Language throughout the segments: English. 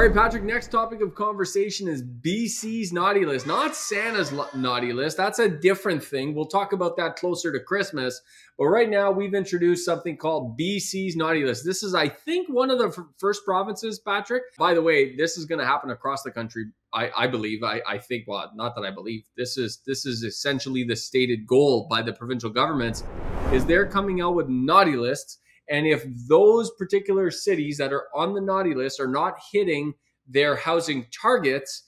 All right, Patrick, next topic of conversation is BC's naughty list, not Santa's naughty list. That's a different thing. We'll talk about that closer to Christmas. But right now, we've introduced something called BC's naughty list. This is, I think, one of the first provinces, Patrick. By the way, this is going to happen across the country, I believe. I think, well, not that I believe. This is essentially the stated goal by the provincial governments, is they're coming out with naughty lists. And if those particular cities that are on the naughty list are not hitting their housing targets,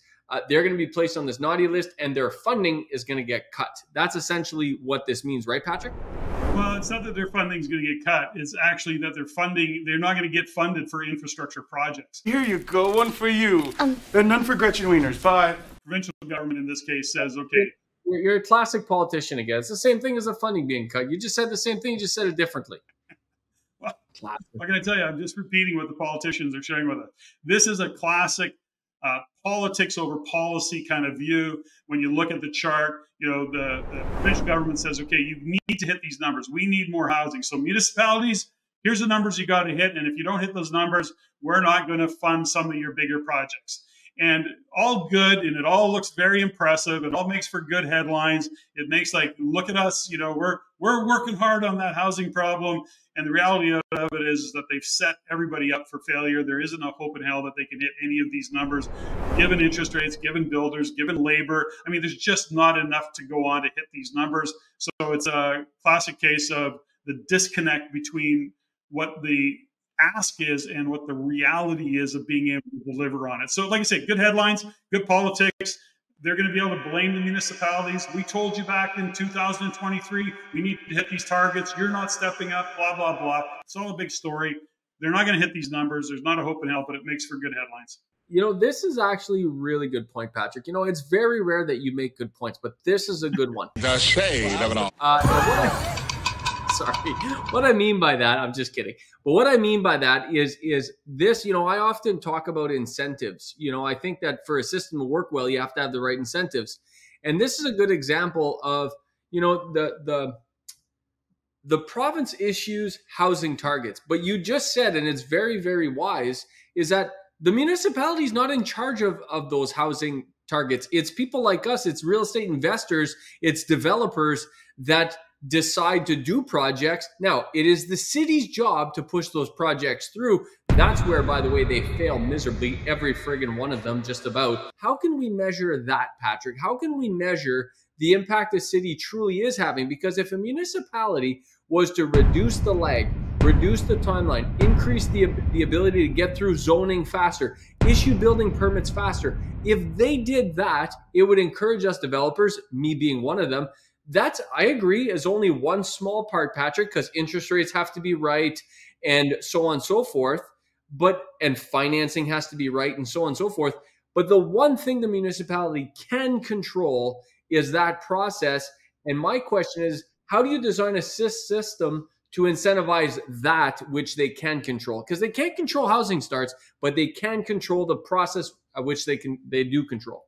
they're going to be placed on this naughty list and their funding is going to get cut. That's essentially what this means, right, Patrick? Well, it's not that their funding is going to get cut. It's actually that their funding, they're not going to get funded for infrastructure projects. Here you go, one for you. And none for Gretchen Wieners. Bye. Provincial government in this case says, okay. You're a classic politician again. It's the same thing as the funding being cut. You just said the same thing. You just said it differently. What can I tell you? I'm just repeating what the politicians are sharing with us. This is a classic politics over policy kind of view. When you look at the chart, you know, the provincial government says, okay, you need to hit these numbers. We need more housing. So municipalities, here's the numbers you got to hit. And if you don't hit those numbers, we're not going to fund some of your bigger projects. And all good, and it all looks very impressive. It all makes for good headlines. It makes like, look at us, you know, we're working hard on that housing problem. And the reality of it is that they've set everybody up for failure. There isn't enough hope in hell that they can hit any of these numbers, given interest rates, given builders, given labor. I mean, there's just not enough to go on to hit these numbers. So it's a classic case of the disconnect between what the ask is and what the reality is of being able to deliver on it. So like I said, good headlines, good politics. They're going to be able to blame the municipalities. We told you back in 2023, we need to hit these targets. You're not stepping up, blah, blah, blah. It's all a big story. They're not going to hit these numbers. There's not a hope in hell, but it makes for good headlines. You know, this is actually a really good point, Patrick. You know, it's very rare that you make good points, but this is a good one. The shade of it all. Sorry. What I mean by that, I'm just kidding. But what I mean by that is this, you know, I often talk about incentives. You know, I think that for a system to work well, you have to have the right incentives. And this is a good example of, you know, the province issues housing targets. But you just said, and it's very, very wise, is that the municipality is not in charge of those housing targets. It's people like us. It's real estate investors. It's developers that decide to do projects. Now, it is the city's job to push those projects through. That's where, by the way, they fail miserably, every friggin' one of them, just about. How can we measure that, Patrick? How can we measure the impact the city truly is having? Because if a municipality was to reduce the lag, reduce the timeline, increase the ability to get through zoning faster, issue building permits faster, if they did that, it would encourage us developers, me being one of them. That's, I agree, is only one small part, Patrick, because interest rates have to be right and so on and so forth, and financing has to be right and so on and so forth. But the one thing the municipality can control is that process. And my question is, how do you design a system to incentivize that which they can control? Because they can't control housing starts, but they can control the process at which they do control.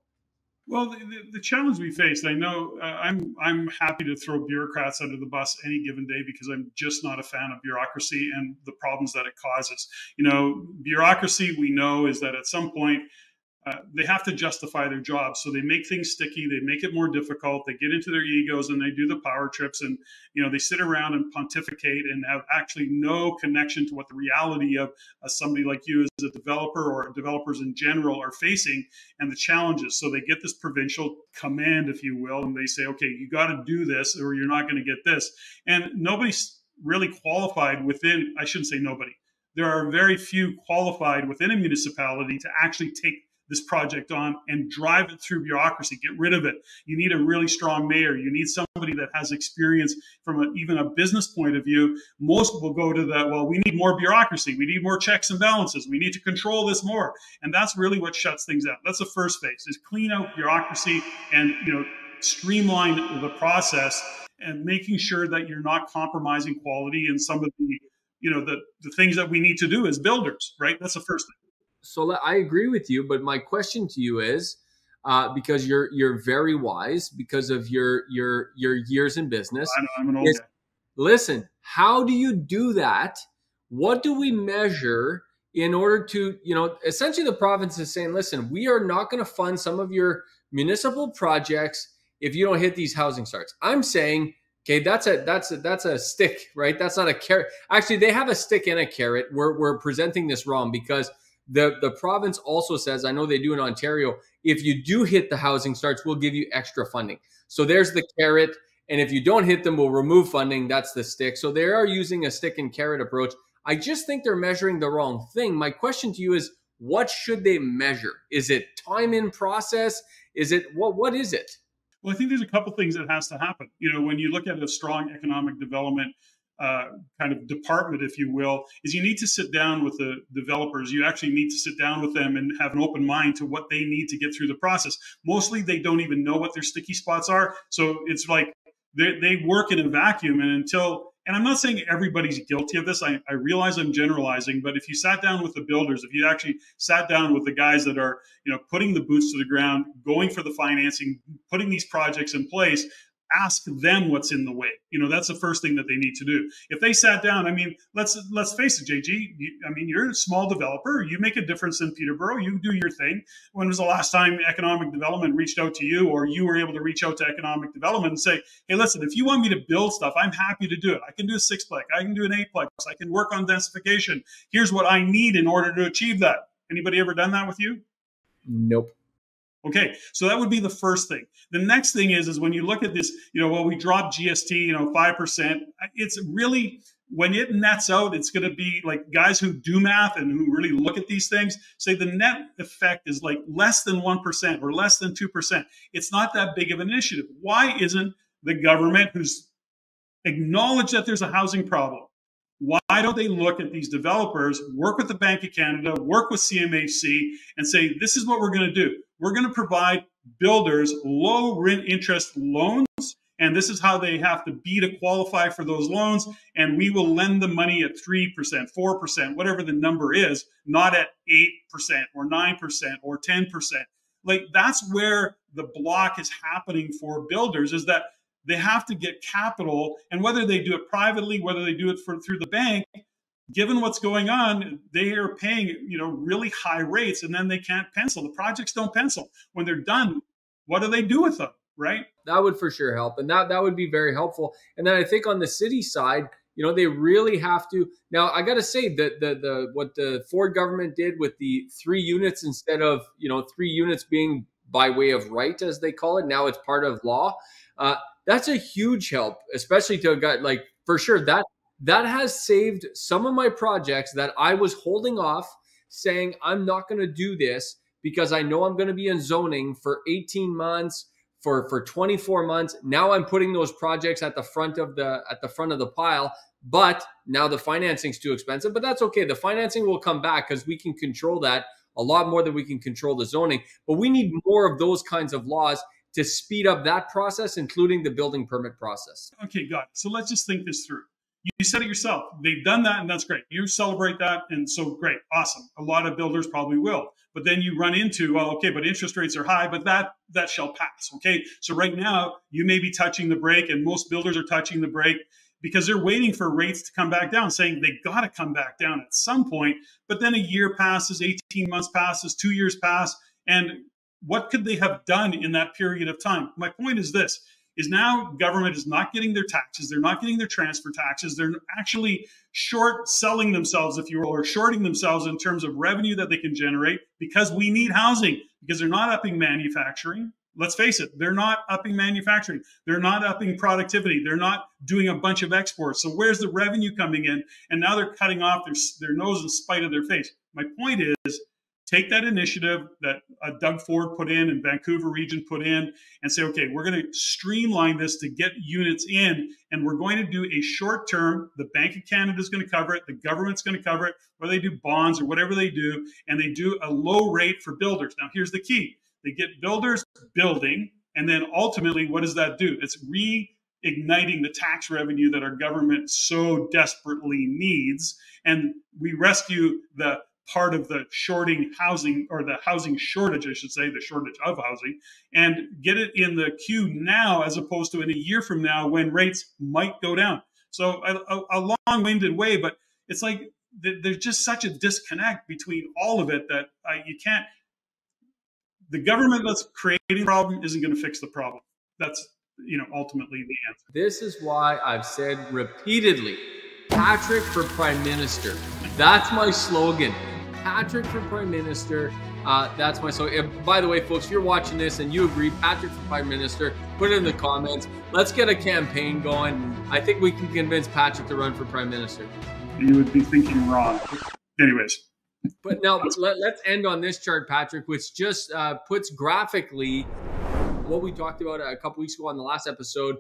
Well, the challenge we faced, I know I'm happy to throw bureaucrats under the bus any given day because I'm just not a fan of bureaucracy and the problems that it causes. You know, bureaucracy, we know, is that at some point they have to justify their jobs. So they make things sticky. They make it more difficult. They get into their egos and they do the power trips. And, you know, they sit around and pontificate and have actually no connection to what the reality of somebody like you as a developer or developers in general are facing and the challenges. So they get this provincial command, if you will, and they say, okay, you got to do this or you're not going to get this. And nobody's really qualified within, I shouldn't say nobody. There are very few qualified within a municipality to actually take this project on and drive it through bureaucracy, get rid of it. You need a really strong mayor. You need somebody that has experience from even a business point of view. Most will go to the, well, we need more bureaucracy. We need more checks and balances. We need to control this more. And that's really what shuts things out. That's the first phase, is clean out bureaucracy and, you know, streamline the process and making sure that you're not compromising quality and some of the, you know, the things that we need to do as builders, right? That's the first thing. So I agree with you, but my question to you is, because you're very wise because of your years in business. I'm an old guy. Listen, how do you do that? What do we measure in order to, you know, essentially the province is saying, listen, we are not going to fund some of your municipal projects if you don't hit these housing starts. I'm saying, okay, that's a stick, right? That's not a carrot. Actually, they have a stick and a carrot. We're presenting this wrong because the province also says, I know they do in Ontario, if you do hit the housing starts, we'll give you extra funding. So there's the carrot. And if you don't hit them, we'll remove funding. That's the stick. So they are using a stick and carrot approach. I just think they're measuring the wrong thing. My question to you is, what should they measure? Is it time in process? Is it what is it? Well, I think there's a couple things that has to happen. You know, when you look at a strong economic development kind of department, if you will, is you need to sit down with the developers. You actually need to sit down with them and have an open mind to what they need to get through the process. Mostly they don't even know what their sticky spots are. So it's like they work in a vacuum, and until... And I'm not saying everybody's guilty of this. I realize I'm generalizing, but if you sat down with the builders, if you actually sat down with the guys that are, you know, putting the boots to the ground, going for the financing, putting these projects in place, ask them what's in the way. You know, that's the first thing that they need to do. If they sat down, I mean, let's face it, JG. You're a small developer. You make a difference in Peterborough. You do your thing. When was the last time economic development reached out to you, or you were able to reach out to economic development and say, hey, listen, if you want me to build stuff, I'm happy to do it. I can do a 6-plex. I can do an 8-plex. I can work on densification. Here's what I need in order to achieve that. Anybody ever done that with you? Nope. Okay, so that would be the first thing. The next thing is when you look at this, you know, well, we dropped GST, 5%. It's really, when it nets out, it's going to be like guys who do math and who really look at these things say the net effect is like less than 1% or less than 2%. It's not that big of an initiative. Why isn't the government, who's acknowledged that there's a housing problem, why don't they look at these developers, work with the Bank of Canada, work with CMHC, and say, this is what we're going to do. We're going to provide builders low rent interest loans, and this is how they have to be to qualify for those loans. And we will lend the money at 3%, 4%, whatever the number is, not at 8% or 9% or 10%. Like, that's where the block is happening for builders, is that they have to get capital, and whether they do it privately, whether they do it through the bank, given what's going on, they are paying, really high rates, and then they can't pencil. The projects don't pencil. When they're done, what do they do with them, right? That would for sure help, and that would be very helpful. And then I think on the city side, they really have to. Now, I got to say that what the Ford government did with the 3 units instead of, 3 units being by way of right, as they call it, now it's part of law. That's a huge help, especially to a guy like, for sure, that has saved some of my projects that I was holding off, saying I'm not going to do this because I know I'm going to be in zoning for 18 months, for 24 months. Now I'm putting those projects at the front of the pile, but now the financing's too expensive. But that's okay. The financing will come back because we can control that a lot more than we can control the zoning. But we need more of those kinds of laws to speed up that process, including the building permit process. Okay, got it. So let's just think this through. You said it yourself. They've done that, and that's great. You celebrate that, and so great, awesome. A lot of builders probably will. But then you run into, well, okay, but interest rates are high, but that shall pass, okay? So right now, you may be touching the brake, and most builders are touching the brake because they're waiting for rates to come back down, saying they got to come back down at some point. But then a year passes, 18 months passes, 2 years pass, and what could they have done in that period of time? My point is this, is now government is not getting their taxes. They're not getting their transfer taxes. They're actually short selling themselves, if you will, or shorting themselves in terms of revenue that they can generate because we need housing, because they're not upping manufacturing. Let's face it, they're not upping manufacturing. They're not upping productivity. They're not doing a bunch of exports. So where's the revenue coming in? And now they're cutting off their nose in spite of their face. My point is, take that initiative that Doug Ford put in and Vancouver Region put in and say, okay, we're going to streamline this to get units in, and we're going to do a short term. The Bank of Canada is going to cover it. The government's going to cover it, or they do bonds or whatever they do, and they do a low rate for builders. Now, here's the key. They get builders building, and then ultimately, what does that do? It's reigniting the tax revenue that our government so desperately needs, and we rescue the part of the shorting housing, or the housing shortage, I should say, the shortage of housing, and get it in the queue now as opposed to in a year from now when rates might go down. So a long-winded way, but it's like there's just such a disconnect between all of it that you can't. The government that's creating the problem isn't going to fix the problem. That's, you know, ultimately the answer. This is why I've said repeatedly, Patrick for Prime Minister. That's my slogan. Patrick for Prime Minister. That's my slogan. By the way, folks, if you're watching this and you agree, Patrick for Prime Minister, put it in the comments. Let's get a campaign going. I think we can convince Patrick to run for Prime Minister. You would be thinking wrong. Anyways. But now let's end on this chart, Patrick, which just puts graphically what we talked about a couple weeks ago on the last episode,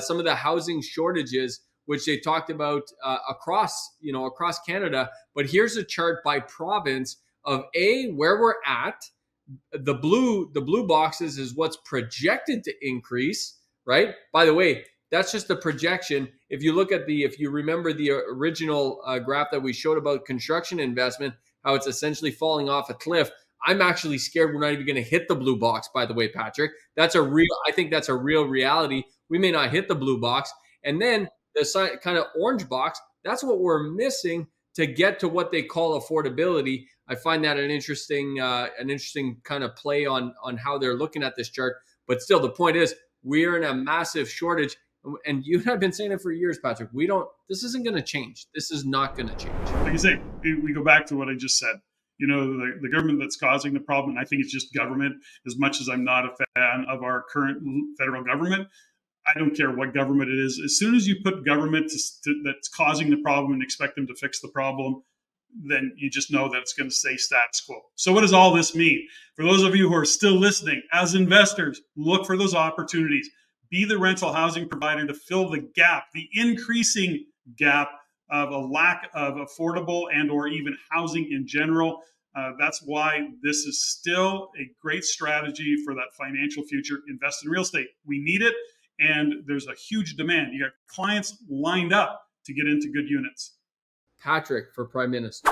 some of the housing shortages, which they talked about across Canada. But here's a chart by province of A, where we're at. The blue boxes is what's projected to increase, right? By the way, that's just the projection. If you look at if you remember the original graph that we showed about construction investment, how it's essentially falling off a cliff. I'm actually scared we're not even going to hit the blue box, by the way, Patrick. I think that's a real reality. We may not hit the blue box. And then the kind of orange box, that's what we're missing to get to what they call affordability. I find that an interesting kind of play on how they're looking at this chart. But still, the point is, we're in a massive shortage. And you and I have been saying it for years, Patrick. This isn't going to change. This is not going to change. Like you say, we go back to what I just said. You know, the government that's causing the problem, and I think it's just government. As much as I'm not a fan of our current federal government, I don't care what government it is. As soon as you put government that's causing the problem and expect them to fix the problem, then you just know that it's going to stay status quo. So what does all this mean? For those of you who are still listening, as investors, look for those opportunities. Be the rental housing provider to fill the gap, the increasing gap of a lack of affordable and or even housing in general. That's why this is still a great strategy for that financial future. Invest in real estate. We need it. And there's a huge demand. You got clients lined up to get into good units. Patrick for Prime Minister.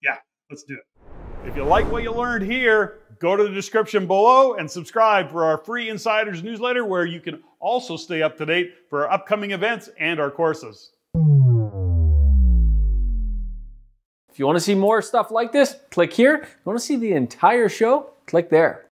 Yeah, let's do it. If you like what you learned here, go to the description below and subscribe for our free Insiders newsletter, where you can also stay up to date for our upcoming events and our courses. If you want to see more stuff like this, click here. If you want to see the entire show, click there.